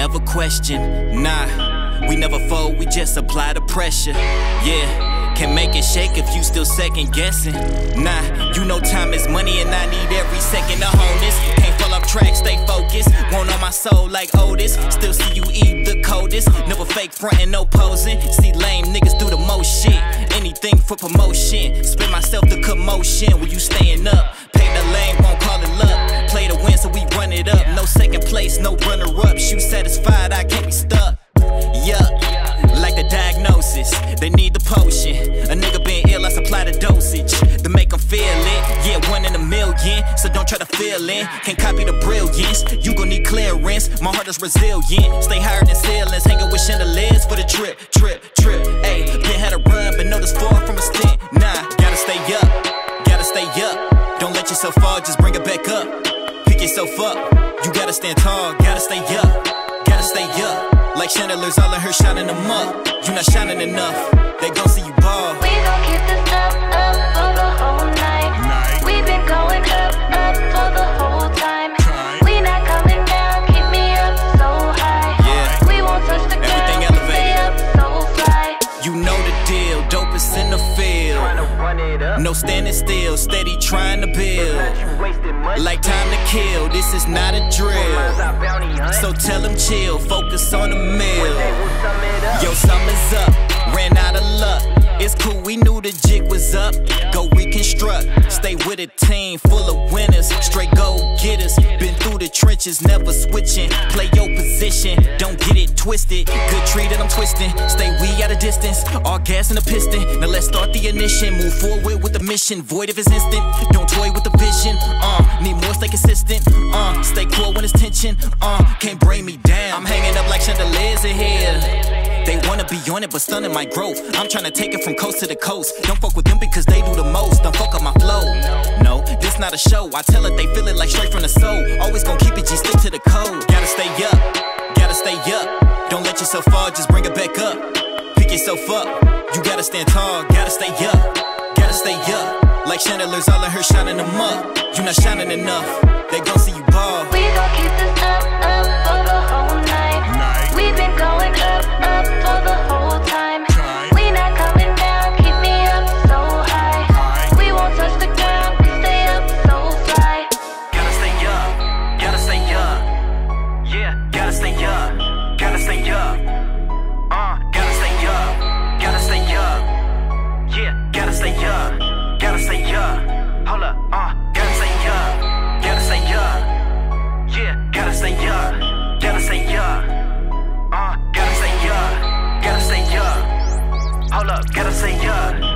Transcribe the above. never question, nah. We never fold, we just apply the pressure, yeah. Can't make it shake if you still second guessing, nah. You know time is money and I need every second to hone this. Can't fall off track, stay focused. One on my soul like Otis. Still see you eat the coldest. Never fake frontin', no posing. See lame niggas do the most shit. Anything for promotion. Spin myself the commotion. Will you stayin' up? Pay the lane, won't call it luck. Play to win so we run it up. No second place, no runner-up. Shoot satisfied, I can't be stuck. Yup, like the diagnosis. They need the potion. A nigga been ill, I supply the dosage to make them feel it. Yeah, 1 in a million. So don't try to fill in. Can't copy the brilliance. You gon' need clearance. My heart is resilient. Stay higher than ceilings. Hanging with chandeliers for the trip, trip, trip. Ayy, been had a run, but notice far from a stint. Nah, gotta stay up. Gotta stay up. Don't let yourself fall, just bring it back up. Pick yourself up, you gotta stand tall, gotta stay up, gotta stay up. Like chandeliers, all in her shining them up. You're not shining enough, they gon' see you ball. We gon' keep this stuff up for the whole night. We been going up, up for the whole time. We not coming down, keep me up so high. Yeah. We won't touch the ground, everything elevated. Up so fly. You know the deal, dopest in the field. No standing still, steady trying to build. Like time to kill, this is not a drill. So tell them chill, focus on the meal. Yo, summer's up, ran out of luck. It's cool, we knew the jig was up. Go reconstruct, stay with a team full of winners. Straight go-getters, been through the trenches, never switching. Play your position, don't get it twisted. Good tree that I'm twisting, stay we at a distance. All gas in the piston, now let's start the ignition. Move forward with the mission, void if it's instant. Don't toy with the vision, need more, stay consistent, stay cool when it's tension, can't bring me down. I'm hanging up like chandeliers in here. They wanna be on it, but stunning my growth. I'm tryna take it from coast to the coast. Don't fuck with them because they do the most. Don't fuck up my flow, no, this not a show. I tell it, they feel it like straight from the soul. Always gon' keep it G, stick to the code. Gotta stay up, gotta stay up. Don't let yourself fall, just bring it back up. Pick yourself up, you gotta stand tall, gotta stay up, gotta stay up. Like chandeliers, all in her shining them up. You're not shining enough, they gon' see you ball. We gon' keep this up, up for the whole night. We been going up, up for the whole time. We not coming down, keep me up so high. We won't touch the ground, we stay up so fly. Gotta stay up, gotta stay up. Yeah, gotta stay up, gotta stay up. Gotta stay up, gotta stay up. Yeah, gotta stay up, gotta stay up. Hold up, gotta stay up, gotta stay up. Yeah, gotta stay up, gotta stay up. Gotta stay up, gotta stay up. Hold up, gotta stay up.